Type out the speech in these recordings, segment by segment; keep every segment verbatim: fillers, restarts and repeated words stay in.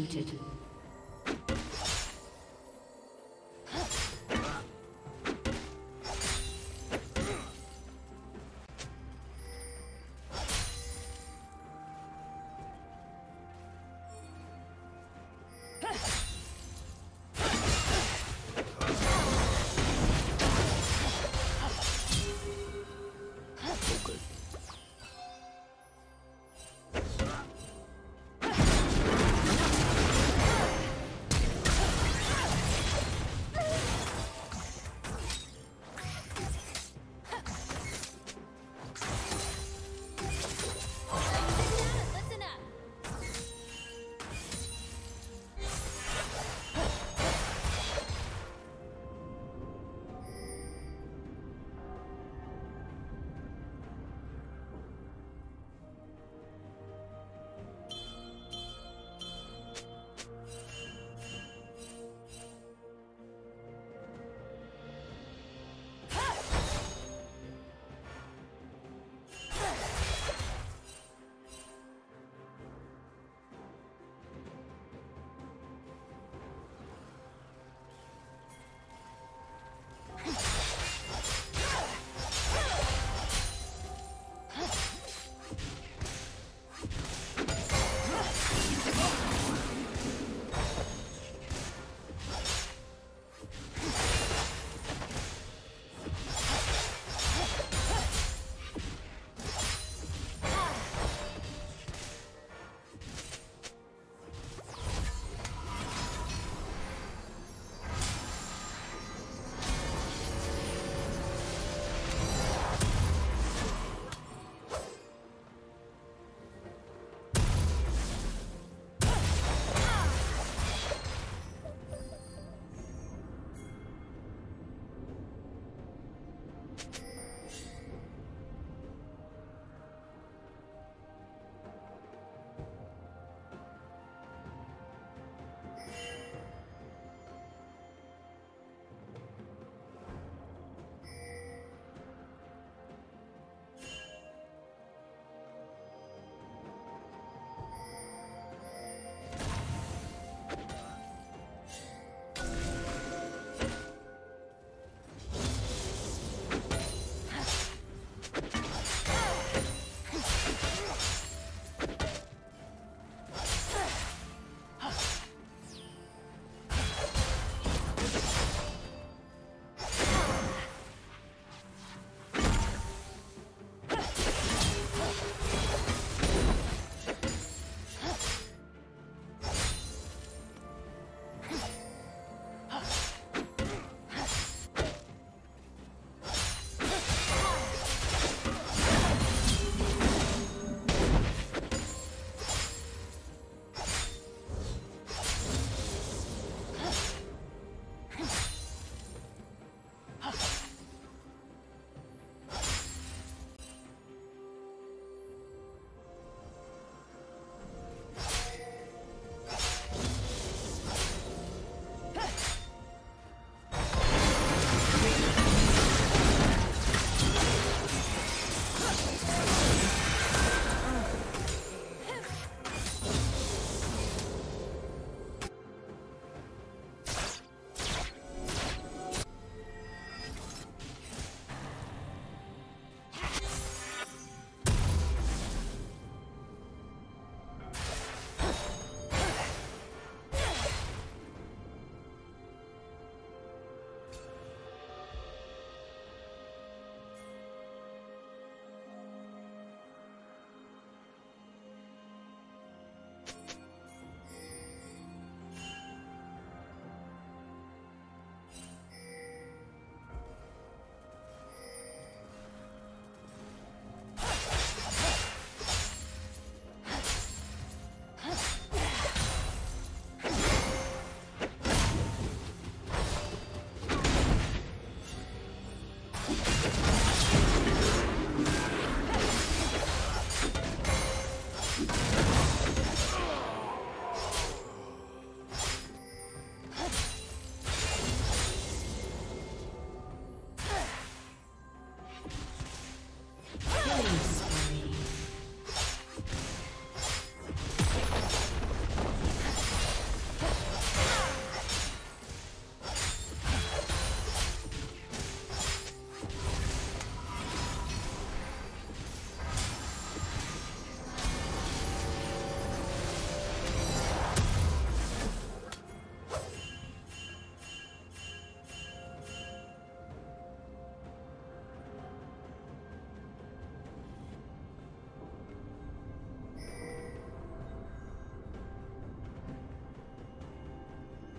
executed.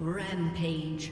Rampage.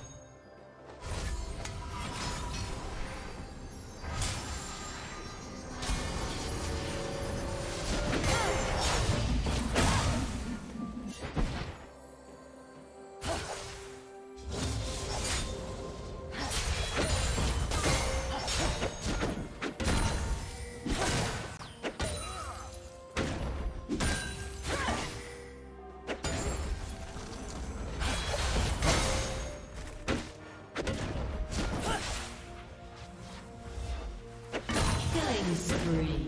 Killing spree.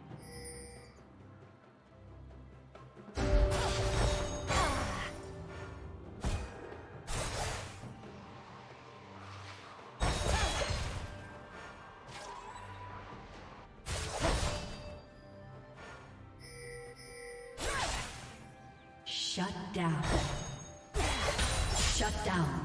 Shut down. Shut down.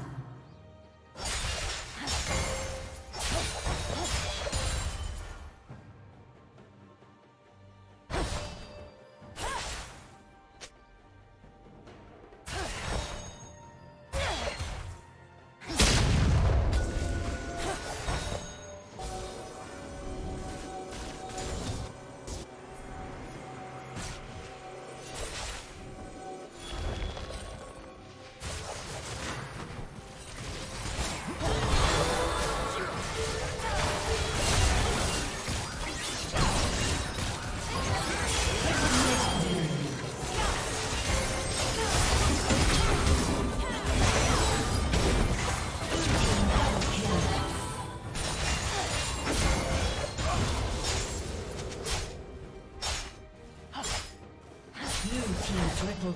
Blue team triple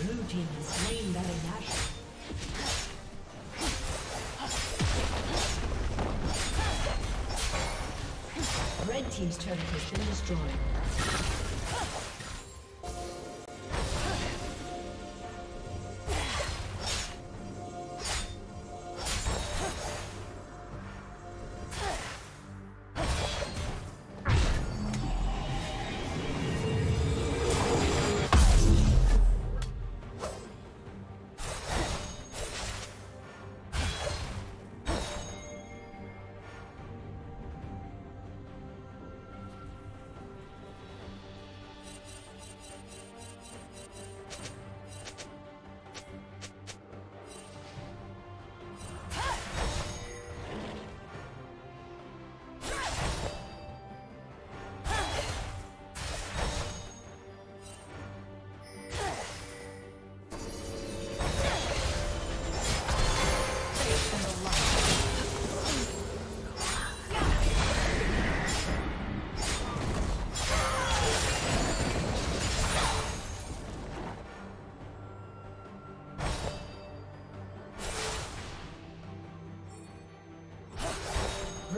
Blue team has slain Baron Nashor. Red team's turret has been destroyed.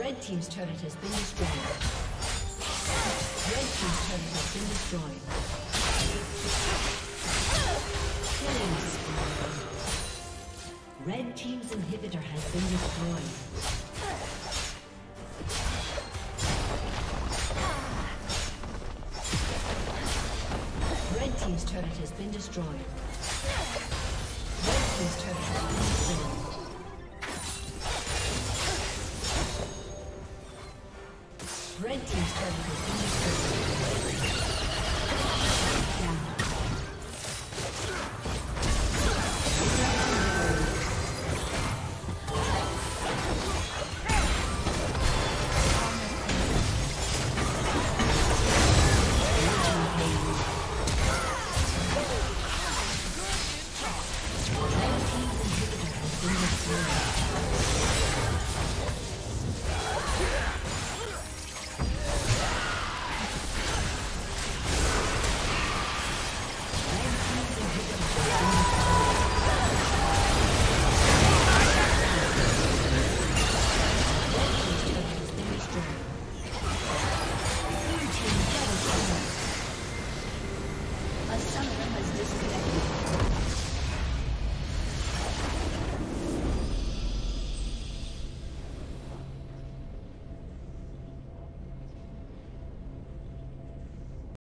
Red team's turret has been destroyed. Red team's turret has been destroyed. Killing spree. Red team's inhibitor has been destroyed. Red team's turret has been destroyed.